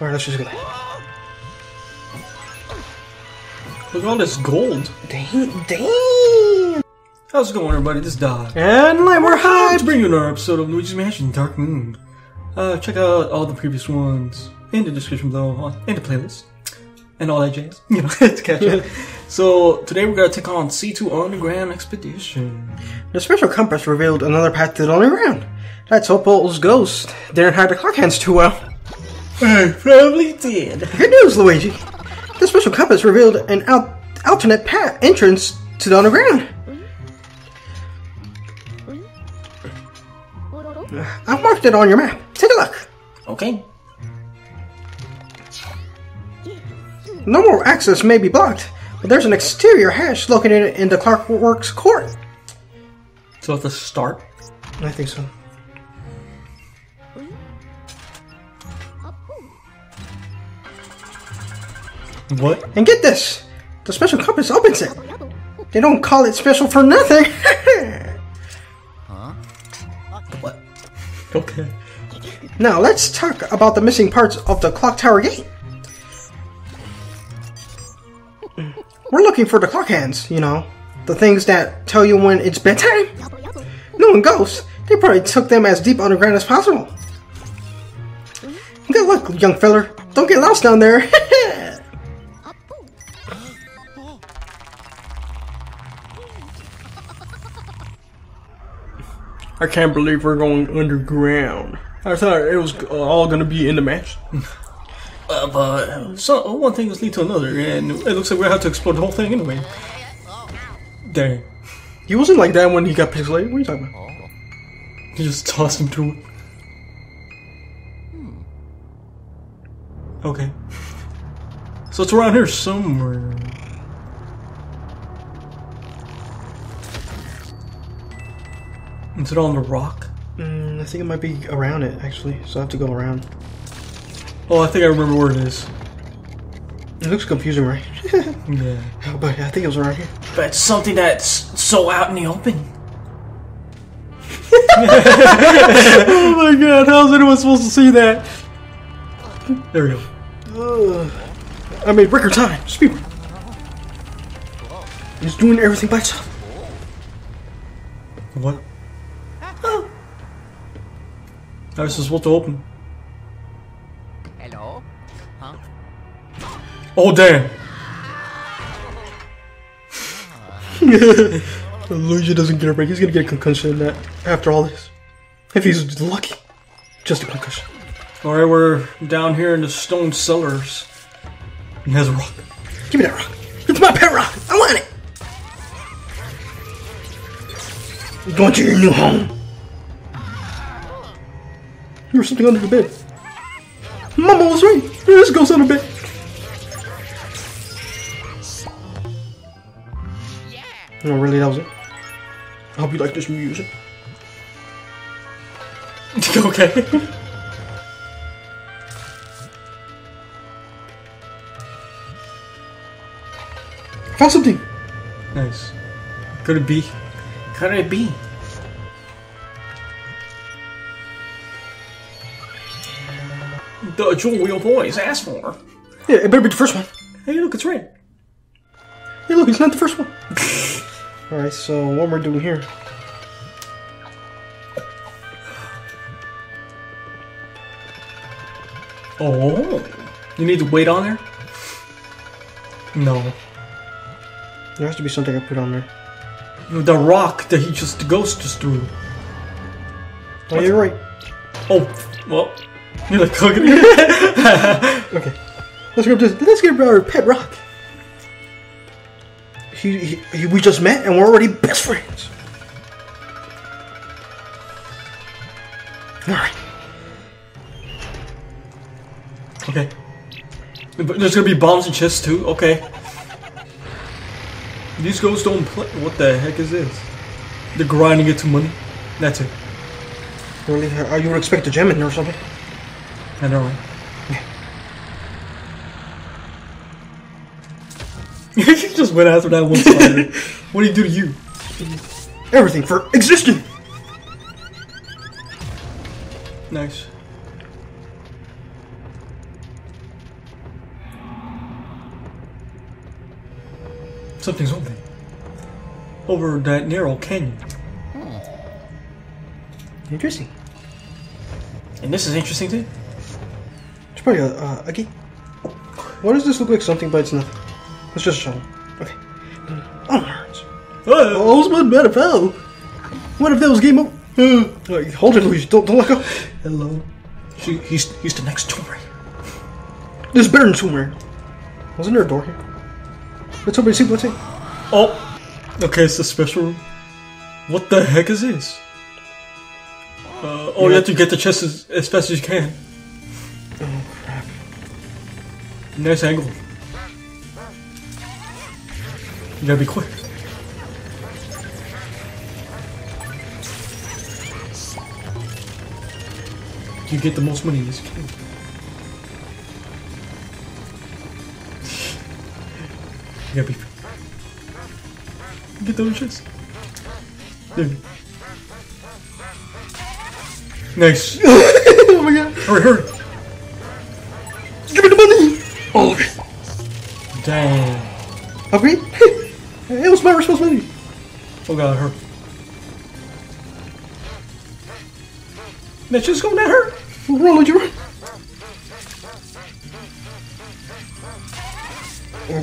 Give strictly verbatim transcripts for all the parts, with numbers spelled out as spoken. Alright, let's just go there. Look at all this gold. Dang, dang! How's it going, everybody? This is Doc. And Lime, we're high! To bring you another episode of Luigi's Mansion Dark Moon. Uh, check out all the previous ones in the description below, in the playlist. And all that jazz, you know, to catch up. So, today we're gonna take on C two Underground Expedition. The special compass revealed another path to the underground. Let's hope Old's ghost didn't hide the clock hands too well. I probably did. Good news, Luigi. The special compass revealed an al alternate path entrance to the underground. I've marked it on your map. Take a look. Okay. Normal access may be blocked, but there's an exterior hatch located in the Clarkworks court. So it's a start? I think so. What? And get this! The special compass opens it! They don't call it special for nothing! Huh? What? Okay. Now let's talk about the missing parts of the clock tower gate. We're looking for the clock hands, you know. The things that tell you when it's bedtime. Knowing ghosts, they probably took them as deep underground as possible. Good luck, young feller. Don't get lost down there. I can't believe we're going underground. I thought it was all going to be in the match. Uh, but so one thing must lead to another, and it looks like we have to explore the whole thing anyway. Dang. He wasn't like that when he got pixelated. What are you talking about? He just tossed him through. Okay. So it's around here somewhere. Is it on the rock? Mm, I think it might be around it, actually. So I have to go around. Oh, I think I remember where it is. It looks confusing, right? Yeah. But I think it was around here. But it's something that's so out in the open. Oh my god, how's anyone supposed to see that? There we go. Uh, I made record time. Speed. He's doing everything by itself. What? Oh. I was supposed to open. Oh damn! Luigi doesn't get a break. He's gonna get a concussion in that after all this. If he's lucky, just a concussion. All right, we're down here in the stone cellars. He has a rock. Give me that rock. It's my pet rock. I want it. Going to your new home. There was something under the bed. Mama was right. This goes on the bed. No, really, that was it. I hope you like this music. Okay. Found something. Nice. Could it be? Could it be? The jewel your boys asked for. Yeah, it better be the first one. Hey, look, it's red. Hey, look, it's not the first one. Alright, so what we're doing here. Oh, you need to wait on there? No. There has to be something I put on there. The rock that he just, the ghost just threw. Oh, you're right. Oh, well. You're like, cooking it. Okay. Let's grab this. Let's grab our pet rock. He, he, he, we just met and we're already best friends. Alright. Okay. There's gonna be bombs and chests too? Okay. These ghosts don't play. What the heck is this? They're grinding it to money? That's it. Really? You would expect a gem in there or something? I know, right? You just went after that one spider. What do you do to you? Everything for existing! Nice. Something's over over that narrow canyon. Hmm. Interesting. And this is interesting too. It's probably a uh, okay. Why does this look like something, but it's nothing? It's just a shovel. Okay. Oh, oh, it's my better fellow. What if that was game over? Uh, hold it, Luigi. Don't, don't let go. Hello. He, he's he's the next tomb raider. This better than tomb raider. Wasn't there a door here? Let's open see. Let's see. Oh. Okay, it's the special room. What the heck is this? Uh, oh, yeah. You have to get the chest as, as fast as you can. Oh, crap. Nice angle. You gotta be quick. You get the most money in this game. You gotta be quick. Get the chest. There you go. Nice. Oh my god. Hurry, hurry. Give me the money. Oh, okay. Dang. Okay. It was my responsibility. Oh god, it hurt. That's just going to hurt. Roll it, you run.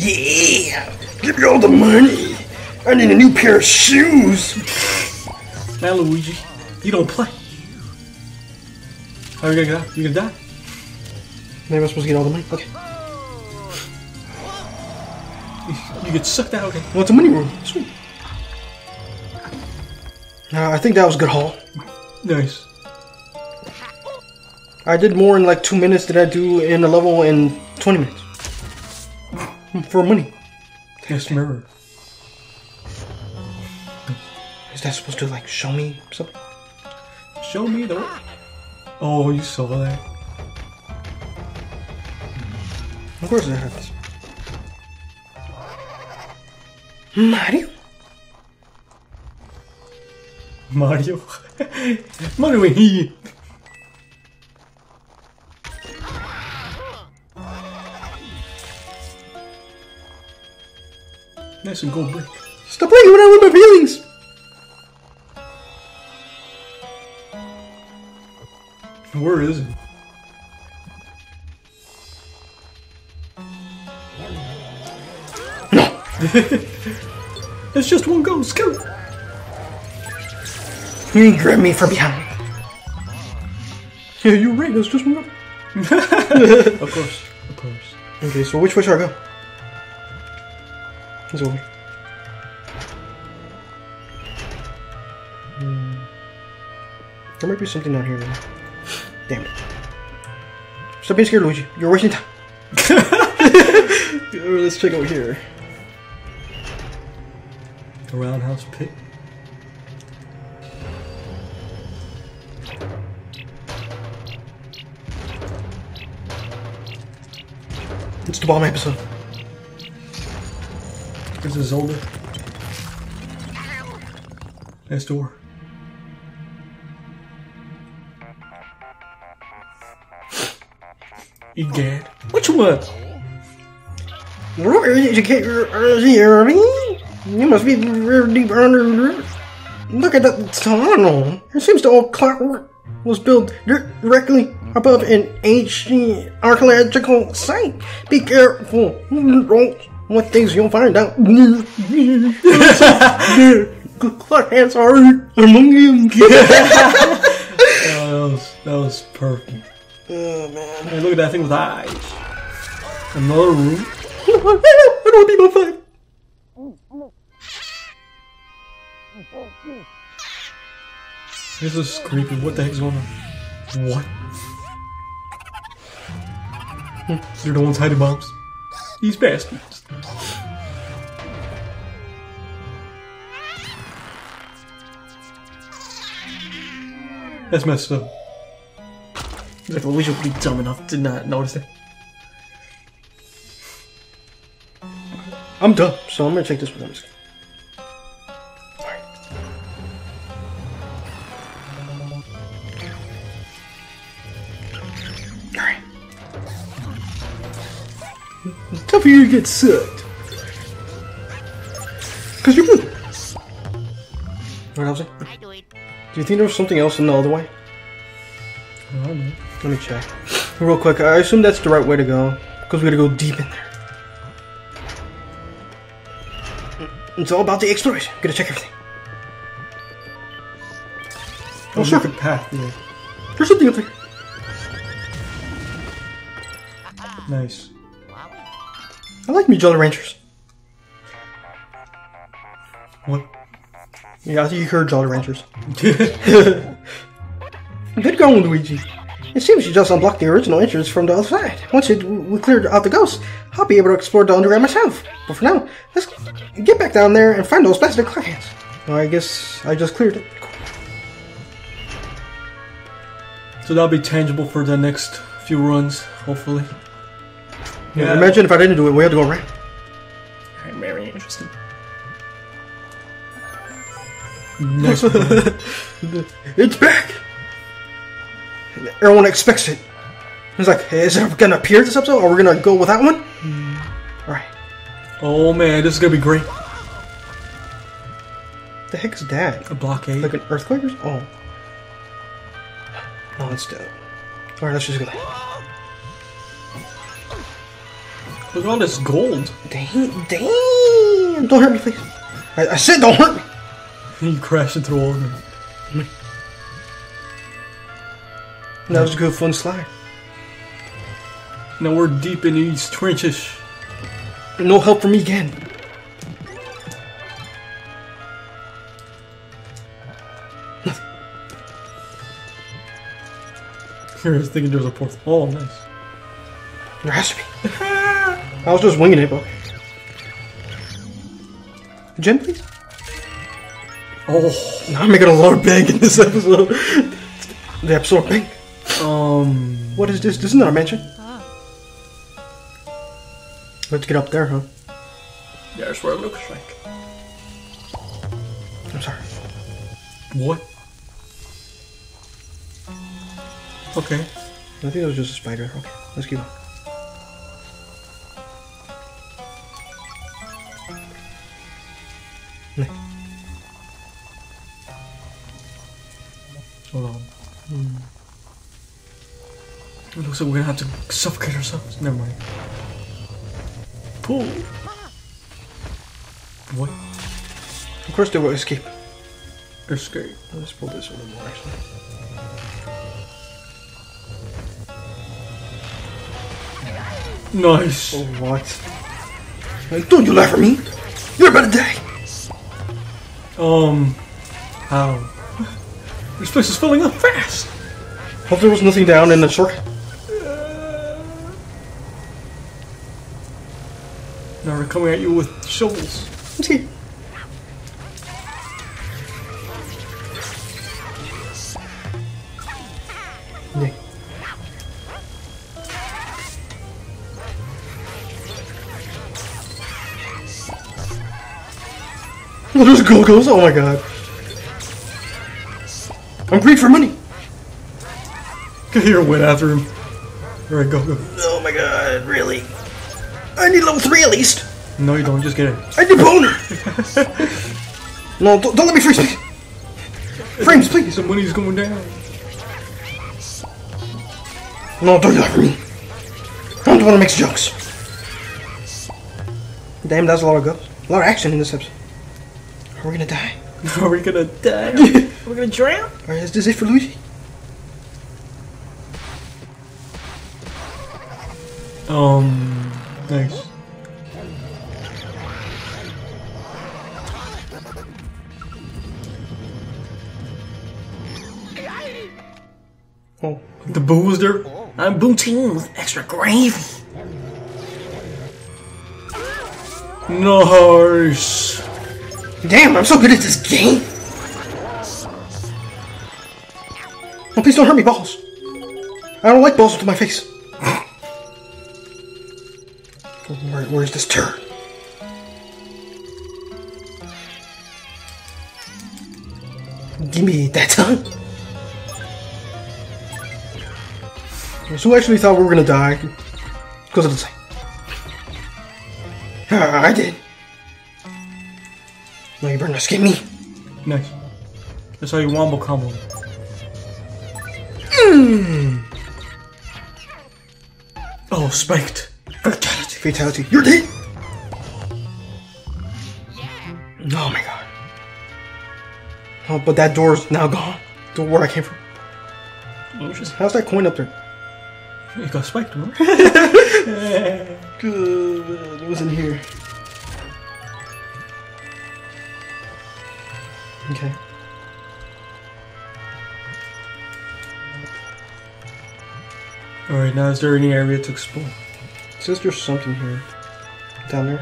Yeah. Give me all the money. I need a new pair of shoes. Now, Luigi, you don't play. How are you gonna get out? You gonna die? Maybe I'm supposed to get all the money? Okay. You get sucked out, okay. Well, it's a money room. Sweet. Uh, I think that was a good haul. Nice. I did more in like two minutes than I do in a level in twenty minutes. For money. Yes, remember. Is that supposed to like show me something? Show me the way. Oh, you saw that. Of course it happens. Mario? Mario? Mario in here! Nice and gold brick. Stop playing when I with my feelings! Where is it? No! It's just one go, scoot! You grab me from behind. Yeah, you're right, it's just one go. Of course, of course. Okay, so which way should I go? It's over. Hmm. There might be something down here now. Damn it. Stop being scared, Luigi. You're wasting time. Let's check out here. The roundhouse pit. It's the bomb episode. This is Zelda. Nice door. Egad. Which one? You must be deep under. Look at that tunnel. It seems the old clockwork was built directly above an ancient archaeological site. Be careful what things you'll find out. Good clock hands are among you. Oh, that was, that was perfect. Oh man. Hey, look at that thing with eyes. Another room. I don't want to be my fight. This is creepy. What the heck's going on? What? They're the ones hiding bombs. These bastards. That's messed up. Like Luigi would be dumb enough to not notice it. I'm dumb, so I'm gonna take this with him. Alright. Alright. It's tough for you to get sucked. Because you can... What else? Do you think there was something else in the other way? I don't know. Let me check. Real quick, I assume that's the right way to go. Because we gotta go deep in there. It's all about the exploration. Gotta check everything. Oh, oh sure. There's a path there. There's something up there. Nice. I like me Jolly Ranchers. What? Yeah, I think you heard Jolly Ranchers. Good going, Luigi. It seems you just unblocked the original entrance from the other side. Once it, we cleared out the ghosts, I'll be able to explore the underground myself. But for now, let's get back down there and find those plastic clock hands. Well, I guess I just cleared it. So that'll be tangible for the next few runs, hopefully. Yeah. Yeah, imagine if I didn't do it, we had to go around. Alright, very interesting. Next one. It's back! Everyone expects it. It's like, hey, is it gonna appear this episode? Or are we gonna go with that one? Mm. Alright. Oh man, this is gonna be great. What the heck is that? A blockade? Like an earthquake or something? Oh. No, it's dead. Alright, let's just go. Look at all this gold. Dang, damn! Don't hurt me, please. I, I said don't hurt me! You crashed into the wall. That was a good fun slide. Now we're deep in these trenches. No help for me again. I was thinking there was a fourth. Oh, nice. There has to be. I was just winging it, but. Jen, please. Oh, now I'm making a lot of bank in this episode. The episode bank. Um. What is this? This is not a mansion. Let's get up there, huh? There's where it looks like. I'm sorry. What? Okay. I think it was just a spider. Okay, let's keep on. Hold on. Hmm. It looks like we're gonna have to suffocate ourselves. Never mind. Pull! What? Of course they will escape. Escape. Let's pull this a little more actually. Nice. Oh, what? Don't you laugh at me! You're about to die! Um... How? This place is filling up fast! Hope there was nothing down in the shortcut. Now we're coming at you with shovels. Let's see. There's go-go's, oh my god. I'm greed for money. Get here, went after him. Alright, go, go. Oh my god, really? I need level three at least. No, you don't, just get it. I need boner! No, don't, don't let me freeze me. Frames, please. The money's going down. No, don't laugh at me. I don't want to make jokes. Damn, that's a lot of go. A lot of action in this episode. Are we gonna die? Are we gonna die? Are we, are we gonna drown? Alright, is this it for Luigi? Um, nice. Oh, the booster. I'm booting with extra gravy. Nice. Damn, I'm so good at this game! Oh, please don't hurt me, balls! I don't like balls to my face. Where, where's this turd? Give me that time! So we actually thought we were gonna die. Because of the time. I did. No, you better not skip me. Nice. That's how you wombo combo. Mm. Oh, spiked. Fatality. Fatality. You're dead. Oh my god. Oh, but that door's now gone. The door where I came from. Oh, how's that coin up there? It got spiked, remember? Good. It was in here. Okay. Alright, now is there any area to explore? Since there's something here. Down there.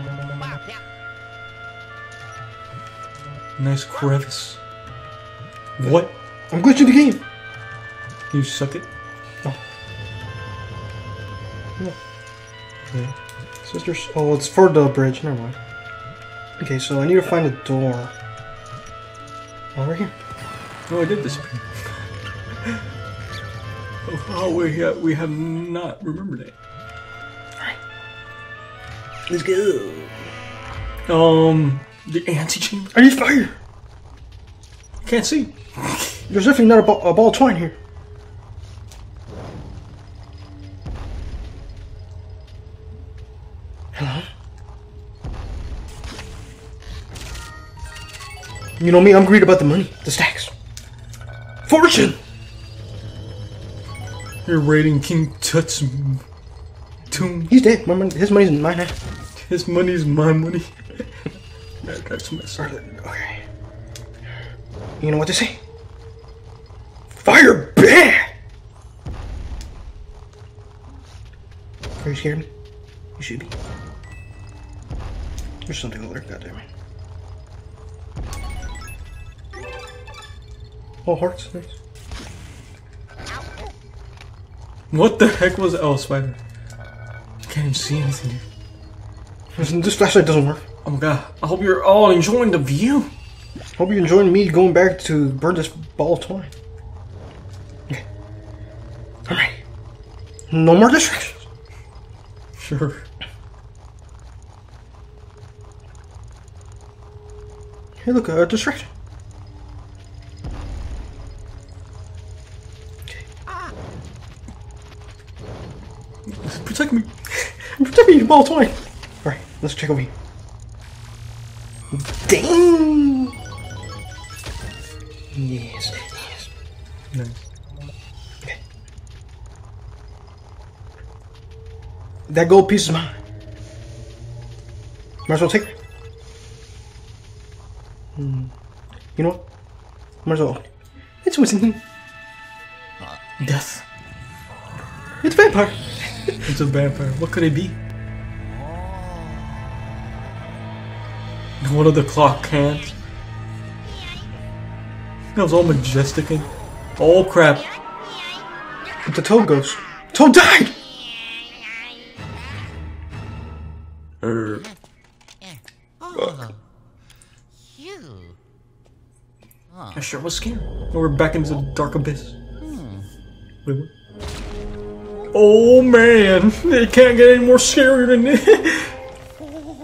Nice crevice. What? I'm glitching the game! You suck it? No. No. Okay. Since there's... Oh, it's for the bridge. Never mind. Okay, so I need to find a door. Oh, right here. Oh, I did disappear. Oh, wow, we have, we have not remembered it. Alright. Let's go. Um, the anti-chamber. I need fire! I can't see. There's definitely not a, ball, a ball of twine here. Hello? You know me, I'm greedy about the money, the stacks. Fortune! You're raiding King Tut's tomb. He's dead. My money, his money's mine. Huh? His money's my money. That, that's messed up. Okay. You know what to say? Fire bear! Are you scared of me? You should be. There's something over there. Goddamn it. Oh, hearts. Nice. What the heck was it? Oh, spider. I can't even see anything, dude. Listen, this flashlight doesn't work. Oh my god. I hope you're all enjoying the view. Hope you're enjoying me going back to burn this ball of twine. Okay. Alright. No more distractions. Sure. Hey, look, a distraction. Protect me! Protect me, you ball toy! Alright, let's check over here. Dang! Yes, yes. Nice. Okay. That gold piece is mine. Might as well take it. Hmm. You know what? Might as well. It's what's in here. Death. It's a vampire! It's a vampire. What could it be? One of the clock hands. That was all majestic and... Oh crap. But the toad goes. Toad died! Er. Oh. I sure was scared. We're back into the dark abyss. Wait, what? Oh man, it can't get any more scarier than this.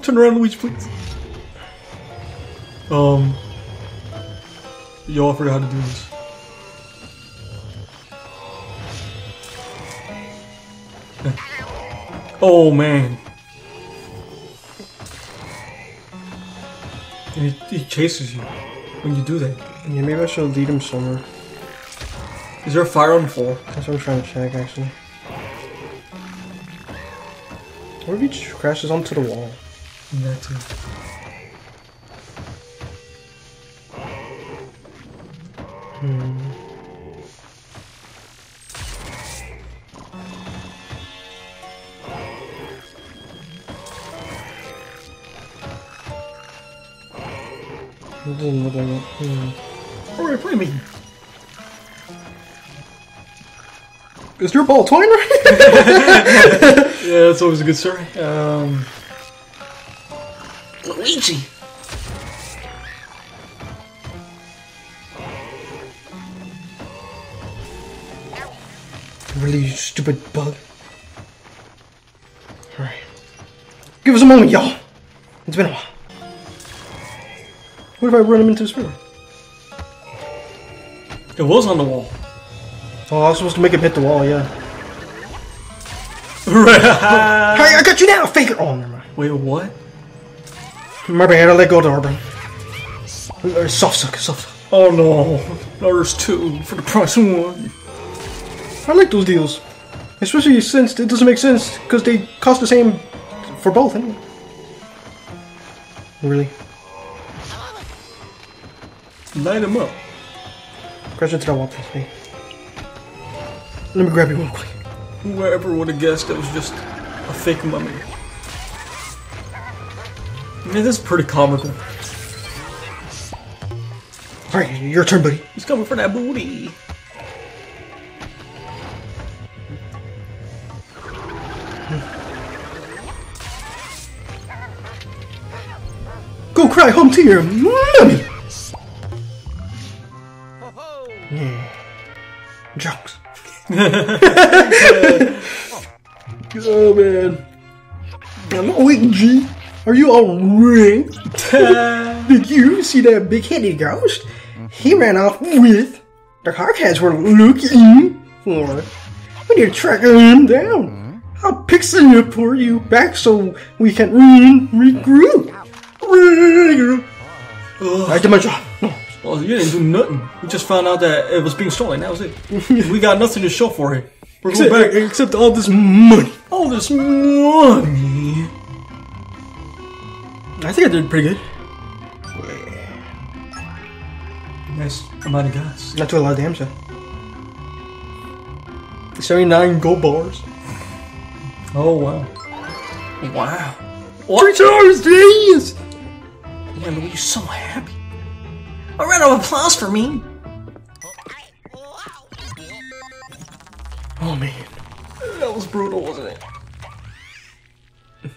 Turn around, Luigi, please. Um, y'all forgot how to do this. Oh man, and he, he chases you when you do that. Yeah, maybe I should lead him somewhere. Is there a fire on the floor? That's what I'm trying to check, actually. What if he just crashes onto the wall? That too. Hmm. It doesn't look like it. Hmm. Alright, play me! Is there a ball of twine right? Yeah, that's always a good story. Um, Luigi! Really, you stupid bug. Alright. Give us a moment, y'all! It's been a while. What if I run him into this river? It was on the wall. Oh, I was supposed to make him hit the wall, yeah. Hey, I got you now, fake it! Oh, never mind. Wait, what? My bad, I let go of the arbor. Soft suck, soft suck. Oh no. Now there's two for the price of one. I like those deals. Especially since it doesn't make sense, because they cost the same for both, anyway. Really? Light him up. Crash into that wall, please. Hey. Let me grab you real quick. Whoever would have guessed it was just a fake mummy. Man, this is pretty comical. Alright, your turn, buddy. He's coming for that booty. Go cry home to your mummy! Yeah. Jokes. Oh man. I'm O M G. Are you alright? Did you see that big-headed ghost? He ran off with the Hardcats were looking for. We need to track him down. I'll fix him up for you back so we can regroup. I did my job. Well, you didn't do nothing. We just found out that it was being stolen. That was it. We got nothing to show for it. We're except, going back except all this money. All this money. I think I did pretty good. Yeah. Nice amount of guys. Not too a lot of damage though. seventy-nine gold bars. Oh wow. Wow. What? Three times, jeez! Man, were you so happy? A round of applause for me! Oh man. That was brutal, wasn't it?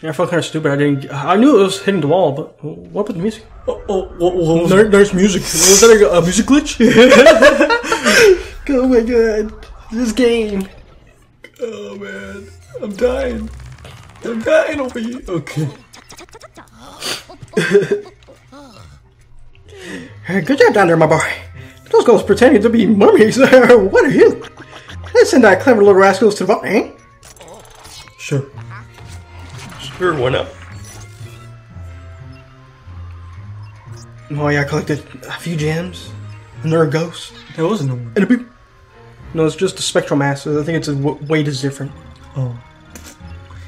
I felt kind of stupid. I didn't. I knew it was hitting the wall, but what about the music? Oh, oh, what, what was there, there's music. Was that a, a music glitch? Oh my god. This game. Oh man. I'm dying. I'm dying over here. Okay. Good job down there, my boy. Those girls pretending to be mummies. What are you? Let's send that clever little rascals to the vault, eh? Sure. Sure, why not? Oh yeah, I collected a few gems. And there are ghosts. There wasn't no one. And a boop. No, it's just the spectral mass. I think it's a w weight is different. Oh.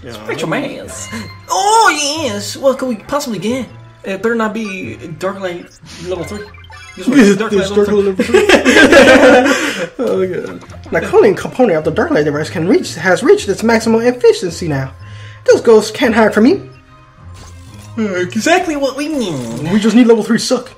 Yeah. Spectral mass. Oh yes! What could we possibly get? It better not be Darklight level three. This is Darklight level three. Oh god. The cooling component of the Darklight device can reach has reached its maximum efficiency now. Those ghosts can't hide from me. Exactly what we need. We just need level three suck.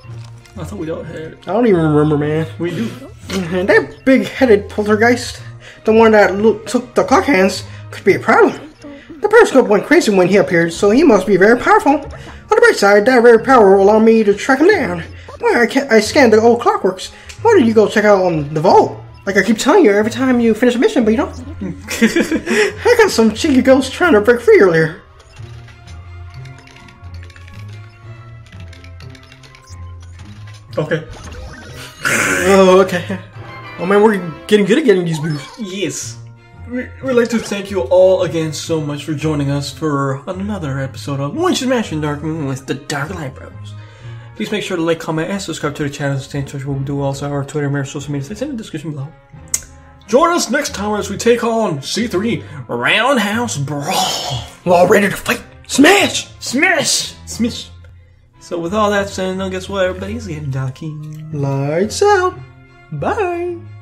I thought we don't have it. I don't even remember, man. We do. And that big-headed poltergeist, the one that took the clock hands, could be a problem. The periscope went crazy when he appeared, so he must be very powerful. On the bright side, that rare power will allow me to track him down. Why I can't, I scanned the old clockworks. Why don't you go check out on the vault? Like I keep telling you every time you finish a mission, but you don't. I got some cheeky ghosts trying to break free earlier. Okay. Oh, okay. Oh man, we're getting good at getting these boosts. Yes. We'd like to thank you all again so much for joining us for another episode of Luigi's Mansion Dark Moon with the DarkLightBros. Please make sure to like, comment, and subscribe to the channel to stay in touch with what we do. Also, our Twitter and social media sites in the description below. Join us next time as we take on C three Roundhouse Brawl. We're all ready to fight. Smash! Smash! Smash! So with all that said, guess what? Everybody's getting darky. Lights out. Bye!